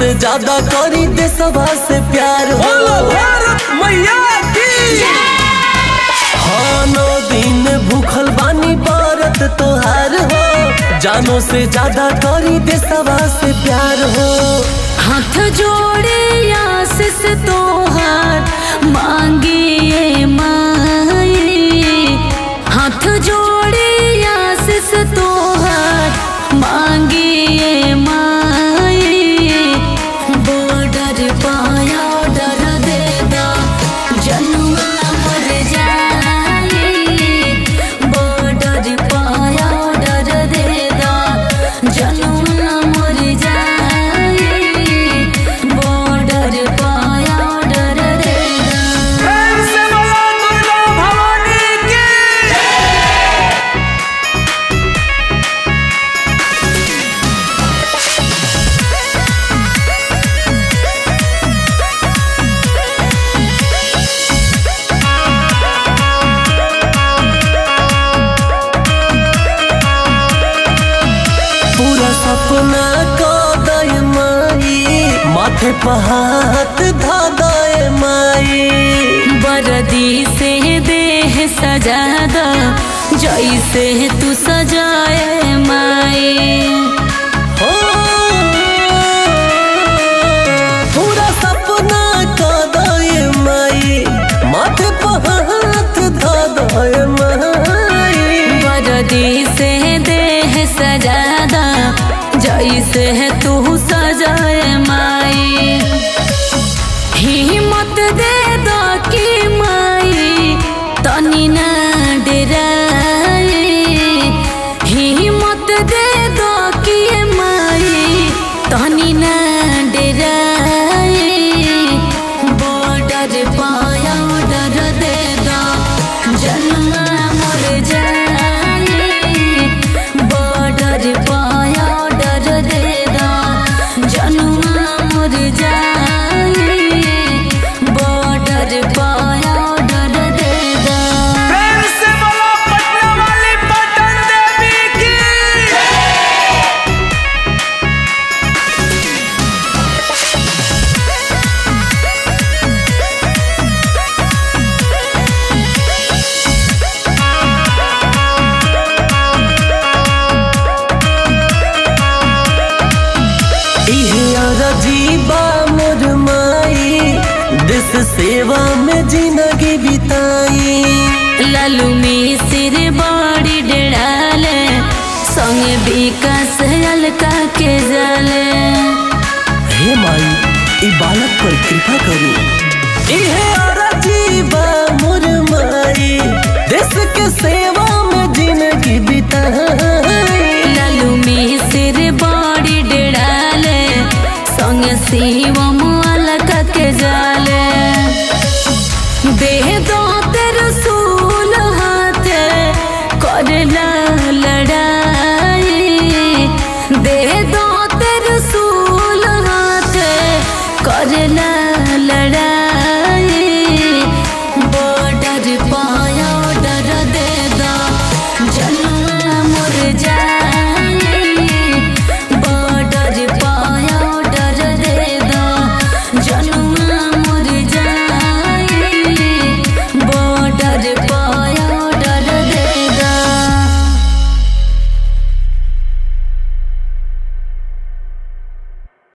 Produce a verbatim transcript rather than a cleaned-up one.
से ज्यादा करी दे सभा से प्यार हो भारत मैया की। हाँ नौ दिन भूखल बानी भारत तोहार हो, जानो से ज्यादा करी दे सभा से प्यार हो। हाथ जोड़े आशीष तोहार मांगिए मांगिए, हाथ जोड़े आशीष तोहार मांगिए मांगिए। बॉर्डर पाया डर देदा जनुआ मर जाए, बॉर्डर पाया डर देदा जनुआ मर जाए। सपना का दाय माई माथे पहात धा दाय माई, बरदी से देह सजादा जैसे तू सजाए माई। हो पूरा सपना का दाय माई माथे पहात धा दाय माई, बरदी से देह सजादा जैसे है तू सजाए माई। हिम्मत दे दो कि माई तनी ना डराए, हिम्मत दे दो कि माई तनी ना डराए। बॉर्डर पाया डर दे दो जन्मा मर जाए, बॉर्डर पाया जीवा मोर माई दिस सेवा में जिंदगी बिताई। लालू में सिर बाड़ी डराले संग विकास हल्का के जाले। हे माई इ बालक पर कृपा करू, जीवा मोर माई देश के सेवा में जिंदगी बिताई।